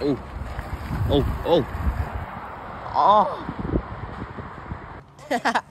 Oh. Oh. Oh. Oh.